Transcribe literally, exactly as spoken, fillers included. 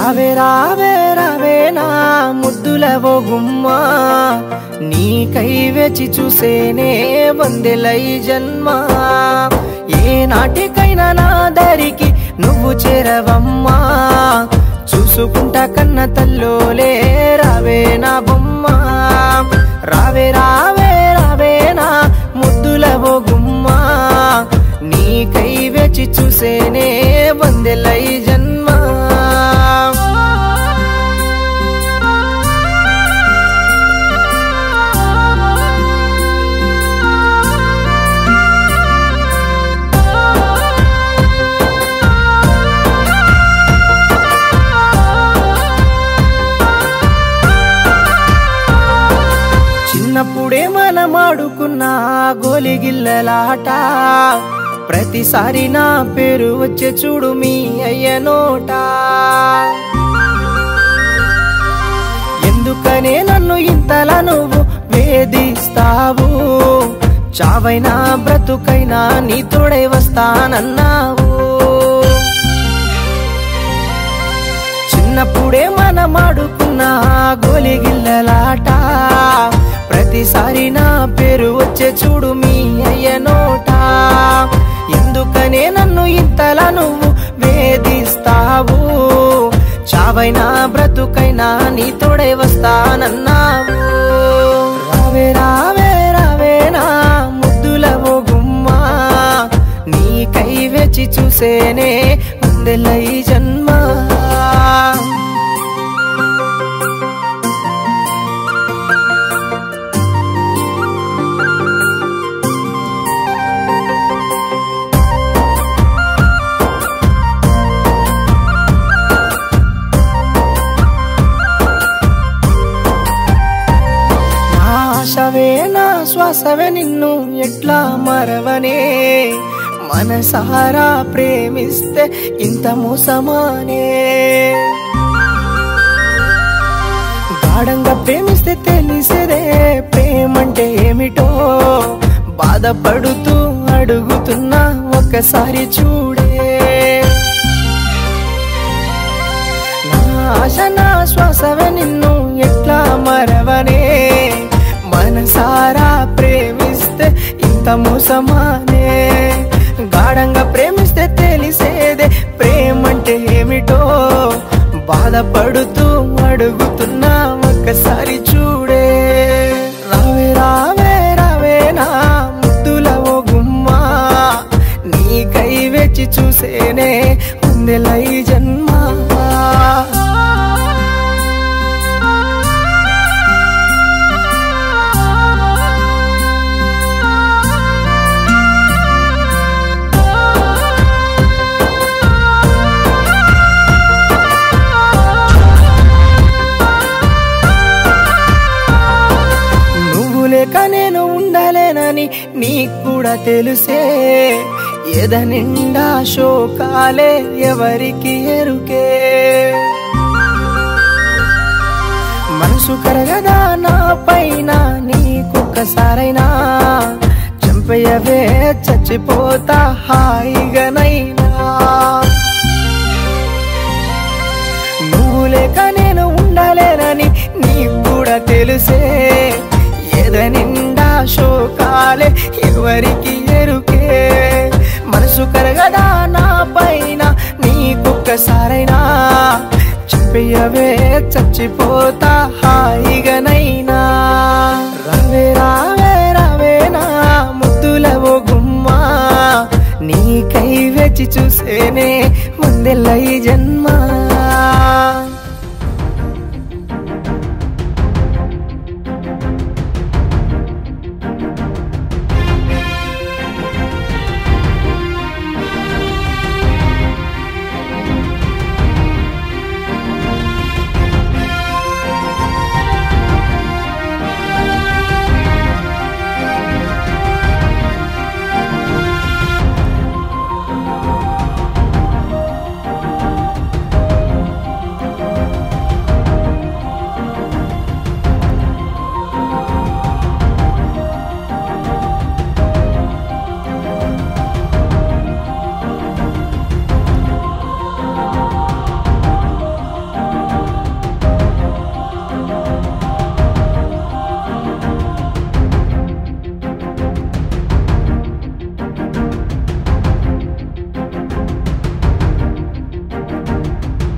రావే రావే రావే నా ముద్దుల ఓ గుమ్మ, నీకై వేచి చూసేనే వందెలై జన్మ. ఏ నాటికైనా నా దరికి నువ్వు చేరవమ్మా, చూసుకుంటా కన్న తల్లోలే రావే నా బొమ్మ. రావే రావే రావే నా ముద్దుల ఓ గుమ్మ, నీకై వేచి చూసేనే వందెలై జన్మ. చిన్నప్పుడే మనమాడుకున్న గోలిగిల్లలాట, ప్రతిసారి నా పేరు వచ్చే చూడు మీ అయ్య నోట. ఎందుకనే నన్ను ఇంతలా నువ్వు వేధిస్తావు, చావైనా బ్రతుకైనా నీ తోడై వస్తానన్నావు. చిన్నప్పుడే మనమాడుకున్న గోలిగిల్లలాట, ప్రతిసారి నా పేరు వచ్చే చూడు మీ అయ్య నోట. ఎందుకనే నన్ను ఇంతలా నువ్వు వేధిస్తావు, చావైనా బ్రతుకైనా నీ తోడై వస్తానన్నావు. రావే రావే రావే నా ముద్దుల ఓ గుమ్మ, నీకై వేచి చూసేనే వందెలై జన్మ. ఆశవే నా శ్వాసవే నిన్ను ఎట్లా మరవనే, మనసారా ప్రేమిస్తే ఇంత మోసమానే. గాఢంగా ప్రేమిస్తే తెలిసేదే ప్రేమంటే ఏమిటో, బాధపడుతూ అడుగుతున్నా ఒక్కసారి చూడే. నా ఆశ నా శ్వాసవే నిన్ను ఎట్లా మరవనే, మనసారా ప్రేమిస్తే ఇంత మోసమానే. గాఢంగా ప్రేమిస్తే తెలిసేదే ప్రేమంటే ఏమిటో, బాధపడుతూ అడుగుతున్నా ఒక్కసారి చూడే. రావే రావే రావే నా ముద్దుల ఓ గుమ్మ, నీకై వేచి చూసేనే వందెలై జన్మ. నేను ఉండలేనని నీకు కూడా తెలుసే, ఎద నిండా శోకాలే ఎవరికి ఎరుకే. మనసు కరగదా నా పైన నీకొక్కసారైనా, చంపేయవే చచ్చిపోతా హాయిగానైనా. నువ్వు లేక నేను ఉండలేనని నీకు కూడా తెలుసే, నిండా శోకాలే ఎవరికి ఎరుకే. మనసు కరగదా నా పైన నీకొక్కసారైనా, చెప్పవే చచ్చిపోతా హాయిగానైనా. రావే రావే రావే నా ముద్దుల ఓ గుమ్మ, నీకై వేచి చూసేనే వందెలై జన్మ.